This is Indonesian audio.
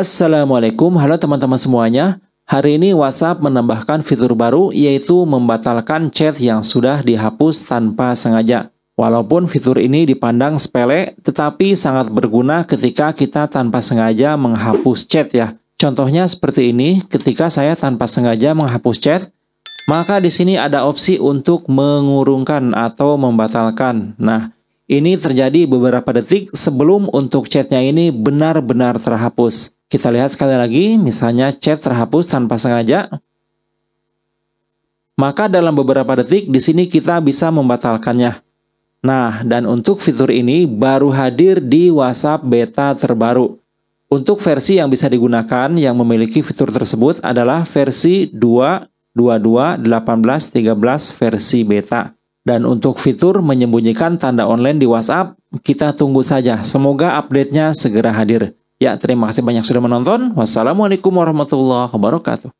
Assalamualaikum, halo teman-teman semuanya. Hari ini WhatsApp menambahkan fitur baru yaitu membatalkan chat yang sudah dihapus tanpa sengaja. Walaupun fitur ini dipandang sepele, tetapi sangat berguna ketika kita tanpa sengaja menghapus chat ya. Contohnya seperti ini, ketika saya tanpa sengaja menghapus chat, maka di sini ada opsi untuk mengurungkan atau membatalkan. Nah, ini terjadi beberapa detik sebelum untuk chatnya ini benar-benar terhapus. Kita lihat sekali lagi, misalnya chat terhapus tanpa sengaja. Maka dalam beberapa detik di sini kita bisa membatalkannya. Nah, dan untuk fitur ini baru hadir di WhatsApp beta terbaru. Untuk versi yang bisa digunakan yang memiliki fitur tersebut adalah versi 2.22.18.13 versi beta. Dan untuk fitur menyembunyikan tanda online di WhatsApp, kita tunggu saja. Semoga update-nya segera hadir. Ya, terima kasih banyak sudah menonton. Wassalamualaikum warahmatullahi wabarakatuh.